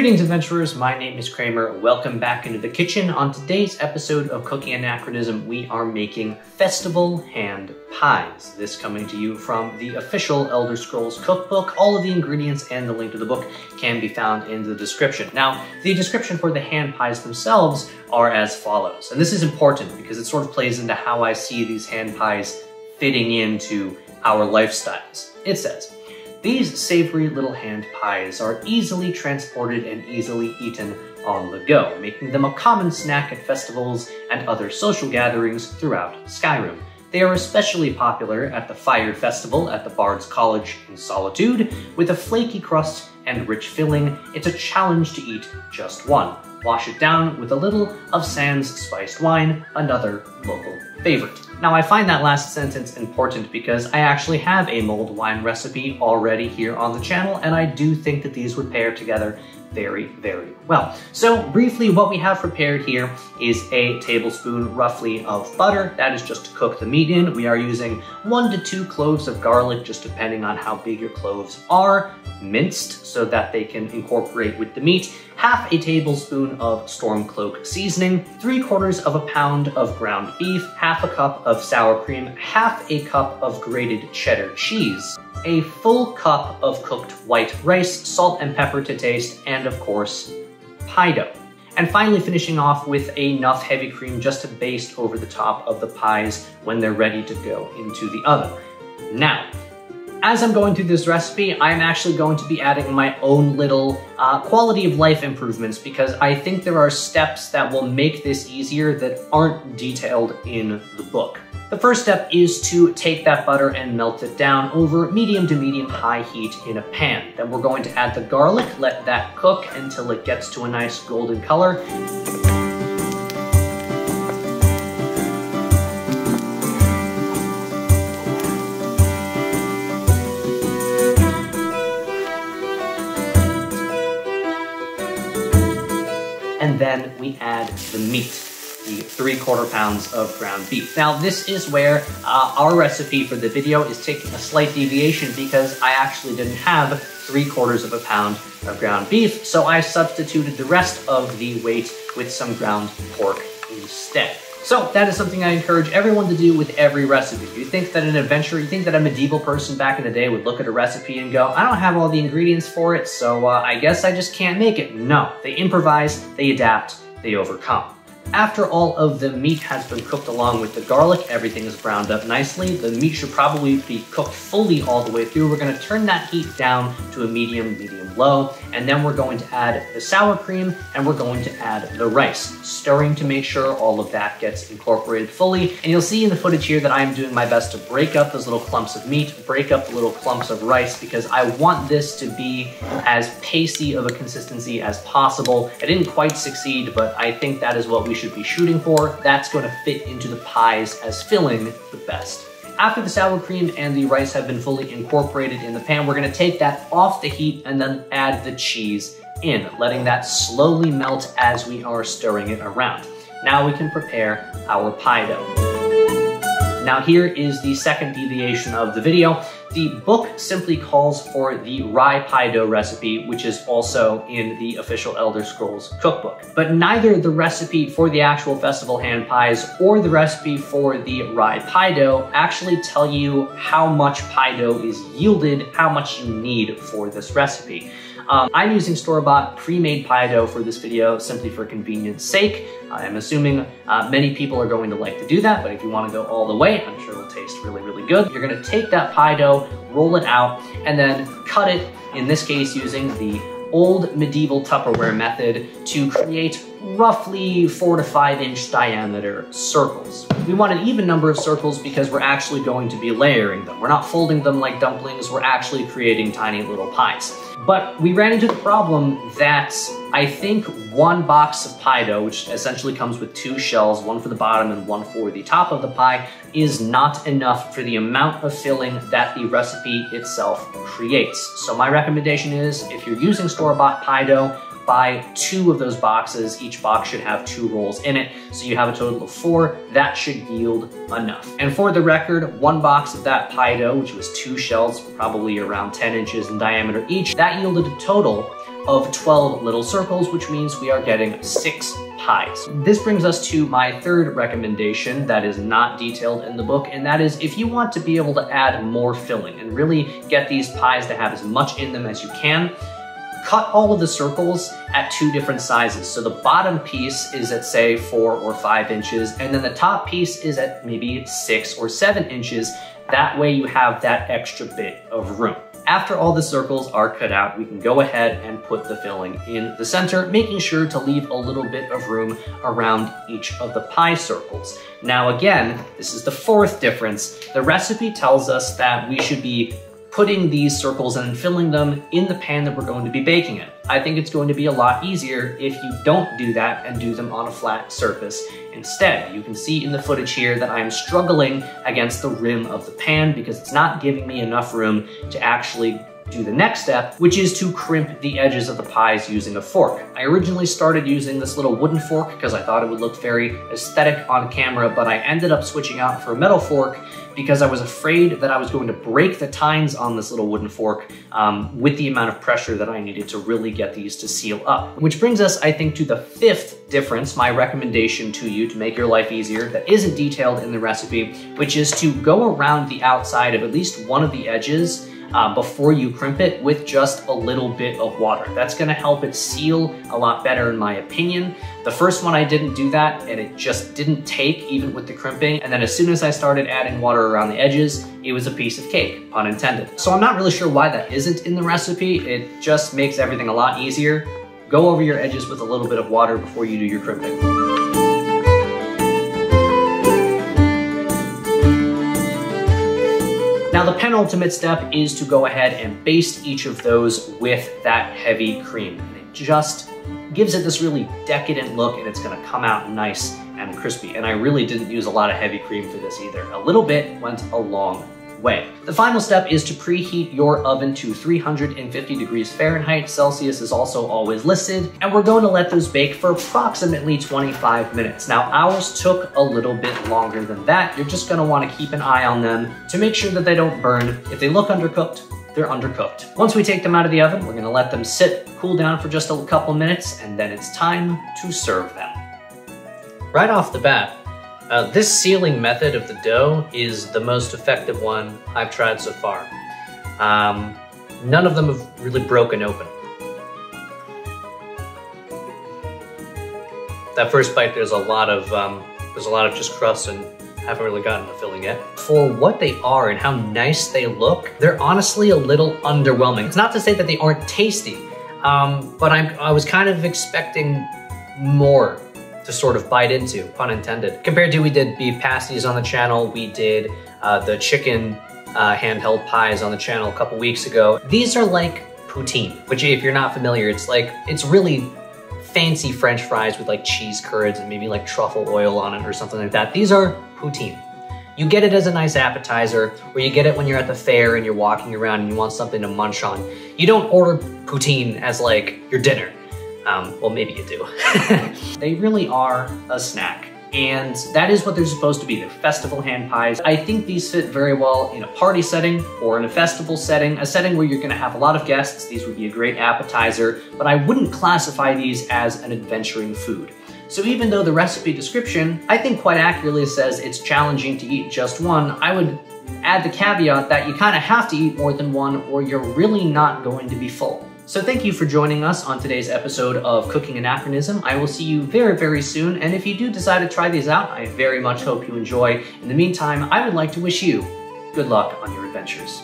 Greetings, adventurers. My name is Kramer. Welcome back into the kitchen. On today's episode of Cooking Anachronism, we are making festival hand pies. This coming to you from the official Elder Scrolls cookbook. All of the ingredients and the link to the book can be found in the description. Now, the description for the hand pies themselves are as follows. And this is important because it sort of plays into how I see these hand pies fitting into our lifestyles. It says, "These savory little hand pies are easily transported and easily eaten on the go, making them a common snack at festivals and other social gatherings throughout Skyrim. They are especially popular at the Fire Festival at the Bard's College in Solitude. With a flaky crust and rich filling, it's a challenge to eat just one. Wash it down with a little of Sands Spiced Wine, another local favorite." Now, I find that last sentence important because I actually have a mulled wine recipe already here on the channel, and I do think that these would pair together very, very well. So briefly, what we have prepared here is a tablespoon roughly of butter. That is just to cook the meat in. We are using 1 to 2 cloves of garlic, just depending on how big your cloves are, minced so that they can incorporate with the meat. Half a tablespoon of stormcloak seasoning, 3/4 of a pound of ground beef, half a cup of sour cream, half a cup of grated cheddar cheese, a full cup of cooked white rice, salt and pepper to taste, and of course, pie dough. And finally finishing off with enough heavy cream just to baste over the top of the pies when they're ready to go into the oven. Now, as I'm going through this recipe, I'm actually going to be adding my own little quality of life improvements because I think there are steps that will make this easier that aren't detailed in the book. The first step is to take that butter and melt it down over medium to medium high heat in a pan. Then we're going to add the garlic, let that cook until it gets to a nice golden color. And then we add the meat. 3/4 pounds of ground beef. Now, this is where our recipe for the video is taking a slight deviation because I actually didn't have 3/4 of a pound of ground beef, so I substituted the rest of the weight with some ground pork instead. So that is something I encourage everyone to do with every recipe. You think that an adventurer, you think that a medieval person back in the day would look at a recipe and go, "I don't have all the ingredients for it, so I guess I just can't make it." No, they improvise, they adapt, they overcome. After all of the meat has been cooked along with the garlic, everything is browned up nicely. The meat should probably be cooked fully all the way through. We're gonna turn that heat down to a medium low, and then we're going to add the sour cream and we're going to add the rice, stirring to make sure all of that gets incorporated fully. And you'll see in the footage here that I'm doing my best to break up those little clumps of meat, break up the little clumps of rice, because I want this to be as pasty of a consistency as possible. I didn't quite succeed, but I think that is what we should be shooting for. That's going to fit into the pies as filling the best. After the sour cream and the rice have been fully incorporated in the pan, we're gonna take that off the heat and then add the cheese in, letting that slowly melt as we are stirring it around. Now we can prepare our pie dough. Now here is the second deviation of the video. The book simply calls for the rye pie dough recipe, which is also in the official Elder Scrolls cookbook. But neither the recipe for the actual festival hand pies or the recipe for the rye pie dough actually tell you how much pie dough is yielded, how much you need for this recipe. I'm using store-bought pre-made pie dough for this video simply for convenience sake. I'm assuming many people are going to like to do that, but if you want to go all the way, I'm sure it'll taste really, really good. You're going to take that pie dough, roll it out, and then cut it, in this case using the old medieval Tupperware method, to create roughly 4 to 5 inch diameter circles. We want an even number of circles because we're actually going to be layering them. We're not folding them like dumplings, we're actually creating tiny little pies. But we ran into the problem that I think one box of pie dough, which essentially comes with 2 shells, one for the bottom and one for the top of the pie, is not enough for the amount of filling that the recipe itself creates. So my recommendation is, if you're using store-bought pie dough, buy 2 of those boxes. Each box should have 2 rolls in it, so you have a total of 4. That should yield enough. And for the record, 1 box of that pie dough, which was 2 shells, probably around 10 inches in diameter each, that yielded a total of 12 little circles, which means we are getting 6 pies. This brings us to my third recommendation that is not detailed in the book, and that is if you want to be able to add more filling and really get these pies to have as much in them as you can, cut all of the circles at 2 different sizes. So the bottom piece is at say 4 or 5 inches, and then the top piece is at maybe 6 or 7 inches. That way you have that extra bit of room. After all the circles are cut out, we can go ahead and put the filling in the center, making sure to leave a little bit of room around each of the pie circles. Now again, this is the fourth difference. The recipe tells us that we should be putting these circles and filling them in the pan that we're going to be baking in. I think it's going to be a lot easier if you don't do that and do them on a flat surface instead. You can see in the footage here that I'm struggling against the rim of the pan because it's not giving me enough room to actually do the next step, which is to crimp the edges of the pies using a fork. I originally started using this little wooden fork because I thought it would look very aesthetic on camera, but I ended up switching out for a metal fork because I was afraid that I was going to break the tines on this little wooden fork with the amount of pressure that I needed to really get these to seal up. Which brings us, I think, to the fifth difference, my recommendation to you to make your life easier that isn't detailed in the recipe, which is to go around the outside of at least one of the edges before you crimp it with just a little bit of water. That's gonna help it seal a lot better in my opinion. The first one I didn't do that and it just didn't take even with the crimping. And then as soon as I started adding water around the edges, it was a piece of cake, pun intended. So I'm not really sure why that isn't in the recipe. It just makes everything a lot easier. Go over your edges with a little bit of water before you do your crimping. Now the penultimate step is to go ahead and baste each of those with that heavy cream. And it just gives it this really decadent look and it's gonna come out nice and crispy. And I really didn't use a lot of heavy cream for this either. A little bit went a long way. The final step is to preheat your oven to 350 degrees Fahrenheit. Celsius is also always listed. And we're going to let those bake for approximately 25 minutes. Now ours took a little bit longer than that. You're just gonna wanna keep an eye on them to make sure that they don't burn. If they look undercooked, they're undercooked. Once we take them out of the oven, we're gonna let them sit, cool down for just a couple minutes, and then it's time to serve them. Right off the bat, this sealing method of the dough is the most effective one I've tried so far. None of them have really broken open. That first bite, there's a lot of just crust and haven't really gotten the filling yet. For what they are and how nice they look, they're honestly a little underwhelming. It's not to say that they aren't tasty, but I was kind of expecting more to sort of bite into, pun intended. Compared to, we did beef pasties on the channel, we did the chicken handheld pies on the channel a couple weeks ago. These are like poutine, which if you're not familiar, it's really fancy French fries with like cheese curds and maybe like truffle oil on it or something like that. These are poutine. You get it as a nice appetizer, or you get it when you're at the fair and you're walking around and you want something to munch on. You don't order poutine as like your dinner. Well, maybe you do. They really are a snack, and that is what they're supposed to be. They're festival hand pies. I think these fit very well in a party setting or in a festival setting, a setting where you're gonna have a lot of guests. These would be a great appetizer, but I wouldn't classify these as an adventuring food. So even though the recipe description, I think quite accurately says it's challenging to eat just one, I would add the caveat that you kind of have to eat more than one or you're really not going to be full. So thank you for joining us on today's episode of Cooking Anachronism. I will see you very, very soon. And if you do decide to try these out, I very much hope you enjoy. In the meantime, I would like to wish you good luck on your adventures.